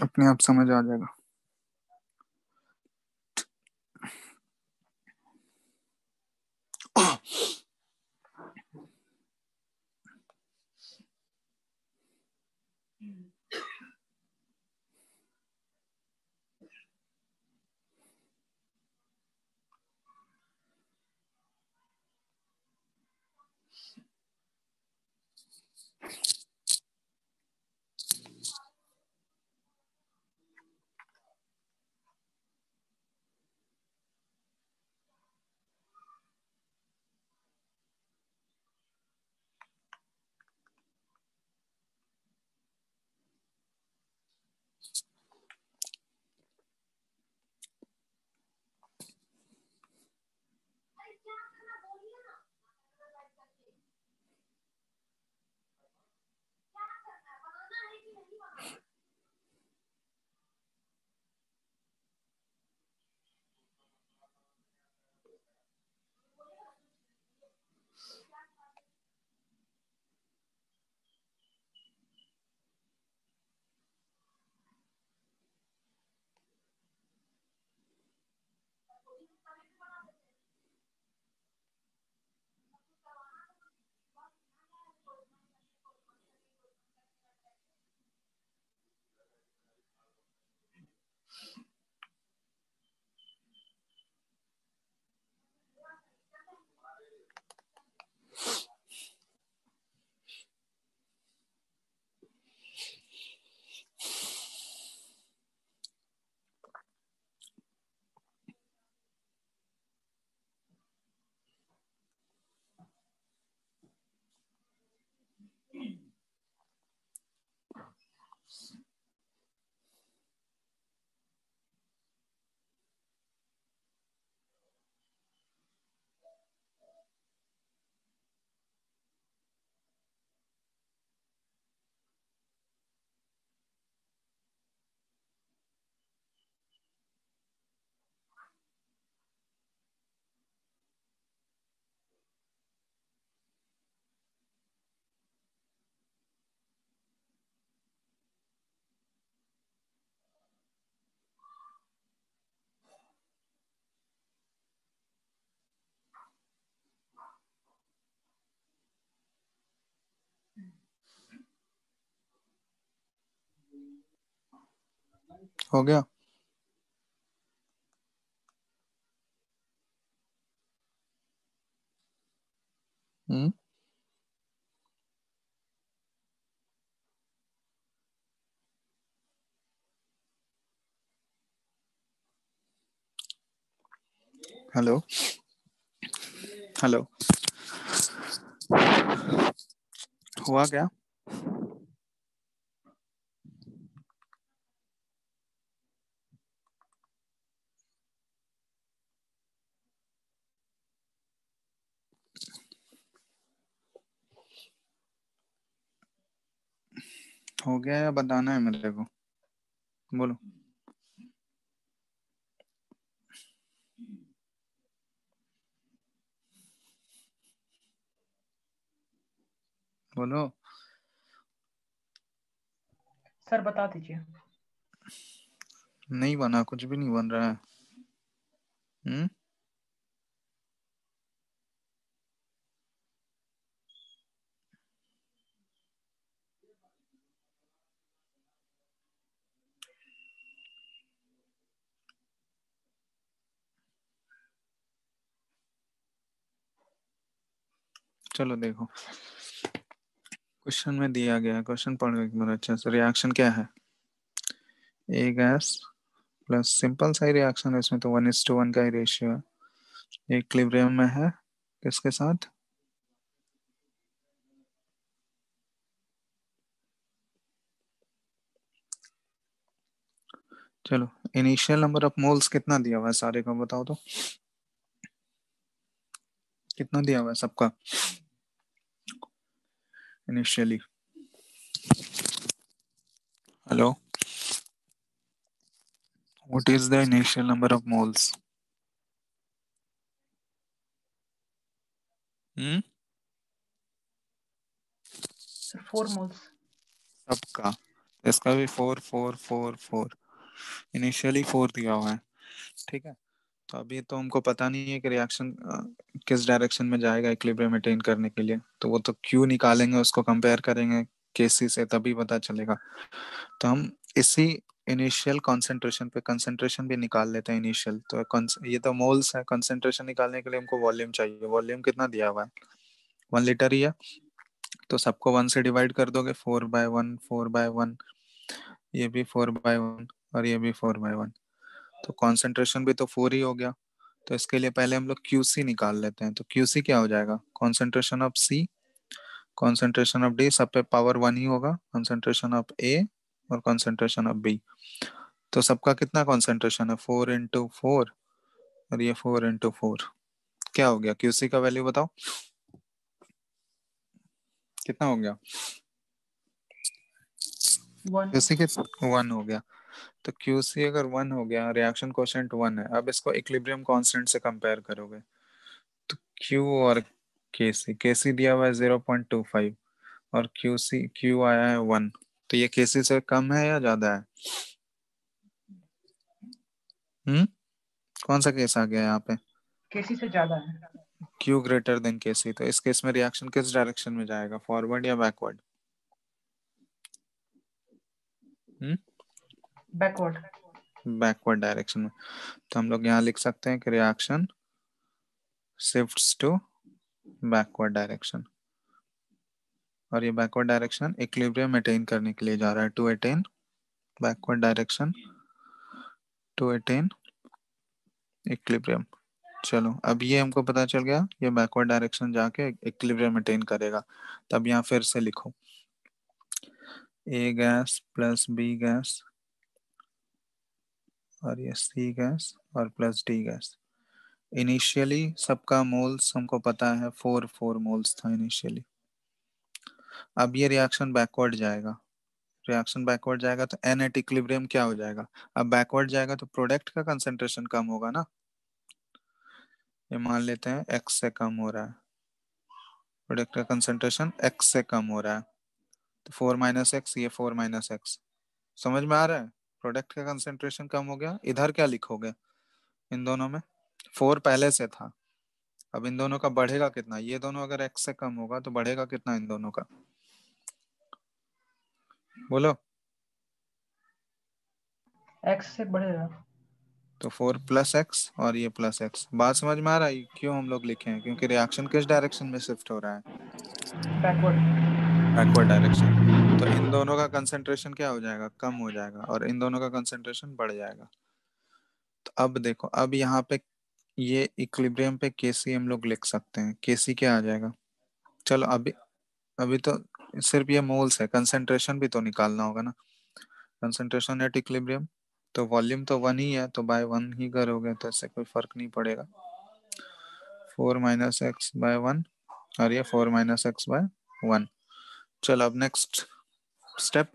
अपने आप समझ आ जाएगा. हो गया। हम्म हेलो हेलो, हुआ क्या? हो गया या बताना है मेरे को? बोलो। बोलो सर, बता दीजिए। नहीं बना, कुछ भी नहीं बन रहा है। हम्म चलो देखो, क्वेश्चन में दिया गया है, क्वेश्चन पढ़ो एक बार अच्छा से। रिएक्शन क्या है? ए गैस प्लस सिंपल सा ही रिएक्शन है, इसमें तो वन इज टू वन का ही रेशियो है। इक्विलिब्रियम में है किसके साथ? चलो इनिशियल नंबर ऑफ मोल्स कितना दिया हुआ है सारे का बताओ, तो कितना दिया हुआ है सबका initially? Hello, what is the initial number of moles? Hmm four moles सबका, इसका भी four four four four initially four दिया हुआ है। ठीक है, तो अभी तो हमको पता नहीं है कि रिएक्शन किस डायरेक्शन में जाएगा इक्विलिब्रियम मेंटेन करने के लिए, तो वो तो क्यू निकालेंगे, उसको कंपेयर करेंगे केसी से, तभी पता चलेगा। तो हम इसी इनिशियल कंसंट्रेशन पे कंसंट्रेशन भी निकाल लेते हैं इनिशियल। तो ये तो मोल्स है, कंसंट्रेशन निकालने के लिए हमको वॉल्यूम चाहिए। वॉल्यूम कितना दिया हुआ है? वन लीटर ही है, तो सबको वन से डिवाइड कर दोगे, four by one, four by one, ये भी फोर बाय वन और ये भी फोर बाय वन, तो कॉन्सेंट्रेशन भी तो फोर ही हो गया। तो इसके लिए पहले हम लोग Q C निकाल लेते हैं। तो Q C क्या हो जाएगा? Concentration of C, concentration of D, सब पे पावर वन ही होगा, कॉन्सेंट्रेशन ऑफ A और कॉन्सेंट्रेशन ऑफ B। तो सबका कितना कॉन्सेंट्रेशन है? फोर इंटू फोर और ये फोर इंटू फोर, क्या हो गया? Q C का वैल्यू बताओ कितना हो गया? Q C कितना? वन हो गया। तो Q C अगर वन हो गया, रिएक्शन कोशेंट वन है, अब इसको इक्विलिब्रियम कांस्टेंट से कंपेयर करोगे तो Q और Kc, Kc दिया हुआ है ज़ीरो पॉइंट टू फाइव और Qc, Q आया है वन, तो ये Kc से कम है या ज्यादा है? हम्म कौन सा केस आ गया यहाँ पे? Kc से ज्यादा है, Q ग्रेटर देन Kc। तो इस केस में रिएक्शन किस डायरेक्शन में जाएगा, फॉरवर्ड या backward? Hmm backward, backward direction में। तो हम लोग यहाँ लिख सकते हैं कि reaction shifts to backward direction, और ये बैकवर्ड डायरेक्शन इक्विलिब्रियम मेंटेन करने के लिए जा रहा है। To attain backward direction, to attain equilibrium. चलो अब ये हमको पता चल गया, ये बैकवर्ड डायरेक्शन जाके इक्विलिब्रियम मेंटेन करेगा। तब यहाँ फिर से लिखो, A gas plus B gas और ये सी गैस और प्लस डी गैस। इनिशियली सबका मोल्स हमको पता है, फोर फोर मोल्स था इनिशियली। अब ये रिएक्शन बैकवर्ड जाएगा, रिएक्शन बैकवर्ड जाएगा तो एन एट इक्विलिब्रियम क्या हो जाएगा? अब बैकवर्ड जाएगा तो प्रोडक्ट का कंसंट्रेशन कम होगा ना, ये मान लेते हैं एक्स से कम हो रहा है, प्रोडक्ट का कंसंट्रेशन एक्स से कम हो रहा है, तो फोर माइनस एक्स, ये फोर माइनस एक्स। समझ में आ रहा है? प्रोडक्ट का कंसंट्रेशन कम हो गया। इधर क्या लिखोगे इन दोनों में? फोर पहले से था, अब इन दोनों का बढ़ेगा कितना? ये दोनों अगर एक्स से कम होगा तो बढ़ेगा कितना इन दोनों का? बोलो एक्स से बढ़ेगा तो फोर प्लस एक्स और ये प्लस एक्स। बात समझ में आ रहा है क्यों हम लोग लिखे हैं, क्योंकि रिएक्शन किस डायरेक्शन में शिफ्ट हो रहा है, बैकवर्ड बैकवर्ड डायरेक्शन। तो इन दोनों का कंसंट्रेशन क्या हो जाएगा, कम हो जाएगा, और इन दोनों का कंसंट्रेशन बढ़ जाएगा। तो अब देखो, अब यहाँ पे ये इक्विलिब्रियम पे केसी हम लोग लिख सकते हैं। केसी क्या आ जाएगा, चलो अभी अभी तो सिर्फ ये मोल्स है, कंसंट्रेशन भी तो निकालना होगा ना। कंसंट्रेशन एट इक्विलिब्रियम, तो वॉल्यूम तो वन ही है तो बाय वन ही करोगे तो इससे कोई फर्क नहीं पड़ेगा। Four minus X by one और ये four minus X by one. चलो अब नेक्स्ट स्टेप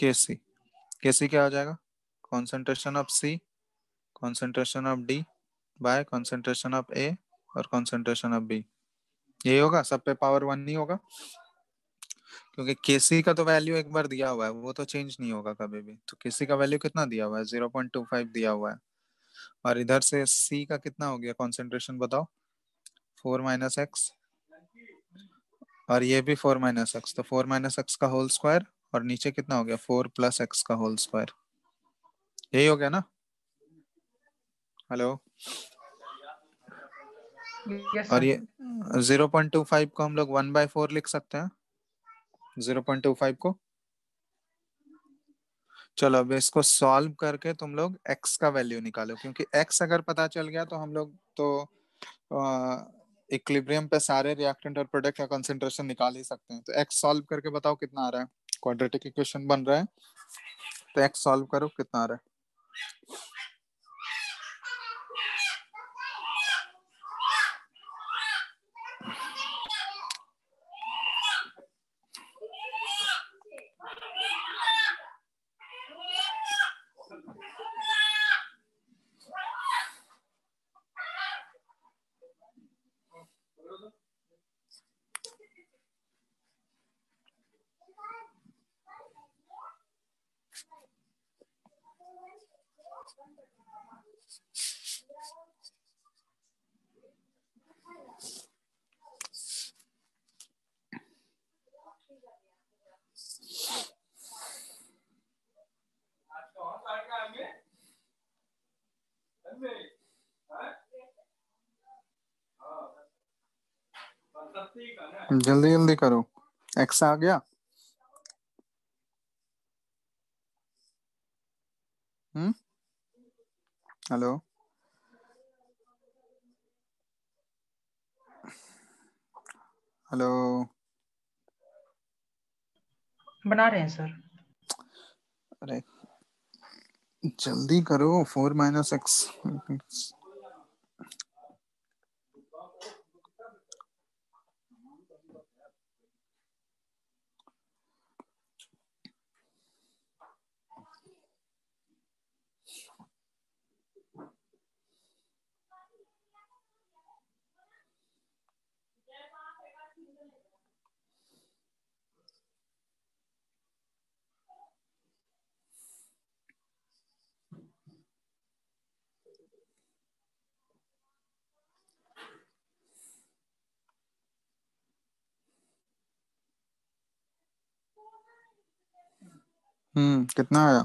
केसी। केसी क्या आ जाएगा, concentration of C, concentration of D by concentration of A और कॉन्सेंट्रेशन ऑफ बी। यही होगा, सब पे पावर वन नहीं होगा क्योंकि केसी का तो वैल्यू एक बार दिया हुआ है, वो तो चेंज नहीं होगा कभी भी। तो केसी का वैल्यू कितना दिया हुआ है, ज़ीरो पॉइंट टू फाइव दिया हुआ है। और इधर से सी का कितना हो गया कंसंट्रेशन बताओ, फोर माइनस एक्स और ये भी फोर माइनस एक्स, तो फोर माइनस एक्स का होल स्क्वायर और नीचे कितना हो गया, फोर प्लस एक्स का होल स्क्वायर। यही हो गया ना। हेलो। yes, और ये ज़ीरो पॉइंट टू फाइव को हम लोग वन बाय फोर लिख सकते हैं, ज़ीरो पॉइंट टू फाइव को। चलो अब इसको सॉल्व करके तुम लोग x का वैल्यू निकालो, क्योंकि x अगर पता चल गया तो हम लोग तो इक्विलिब्रियम पे सारे रिएक्टेंट और प्रोडक्ट का कंसंट्रेशन निकाल ही सकते हैं। तो x सॉल्व करके बताओ कितना आ रहा है, क्वाड्रेटिक इक्वेशन बन रहा है तो x सॉल्व करो कितना आ रहा है। जल्दी जल्दी करो, एक्स आ गया। हम्म हेलो, हेलो, बना रहे हैं सर। अरे जल्दी करो, फोर माइनस एक्स। हम्म कितना आया,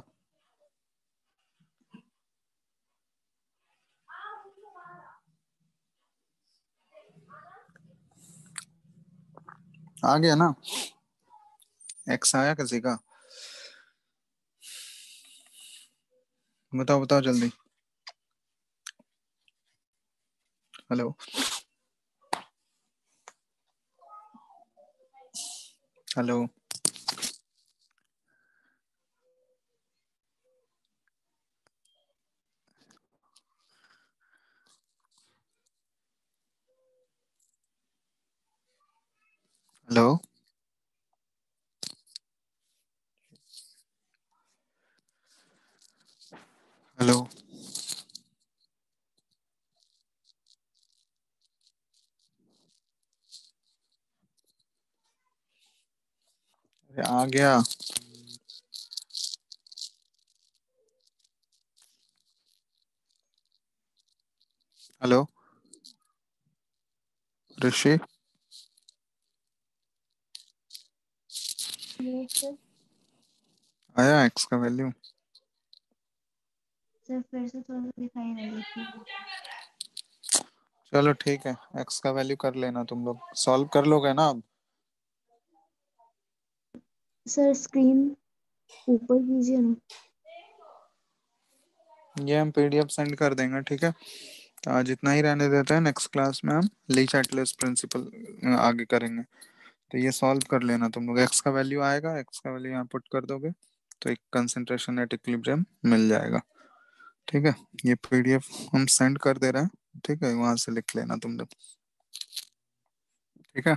आ गया ना एक्स आया किसी का, बताओ बताओ जल्दी। हेलो हेलो हेलो हेलो अरे आ गया। हेलो ऋषि, आया एक्स का वैल्यू। सर फिर से थोड़ा सा दिखाई नहीं देती। चलो ठीक है, एक्स का वैल्यू कर लेना, तुम लोग सॉल्व कर लोगे ना अब। सर स्क्रीन ऊपर कीजिए ना। ये हम पीडीएफ सेंड कर देंगे, ठीक है। आज इतना ही रहने देते हैं, नेक्स्ट क्लास में हम लीच एटलस प्रिंसिपल आगे करेंगे। तो ये सॉल्व कर लेना तुम लोग, एक्स का वैल्यू आएगा, एक्स का वैल्यू यहाँ पुट कर दोगे तो एक कंसेंट्रेशन एट इक्विलिब्रियम मिल जाएगा, ठीक है। ये पीडीएफ हम सेंड कर दे रहे हैं, ठीक है, वहां से लिख लेना तुम लोग, ठीक है।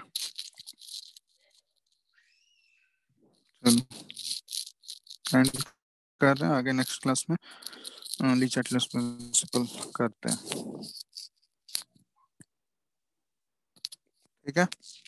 चलो एंड कर रहे हैं, आगे नेक्स्ट क्लास में लीच एटलस प्रिंसिपल करते हैं, ठीक है।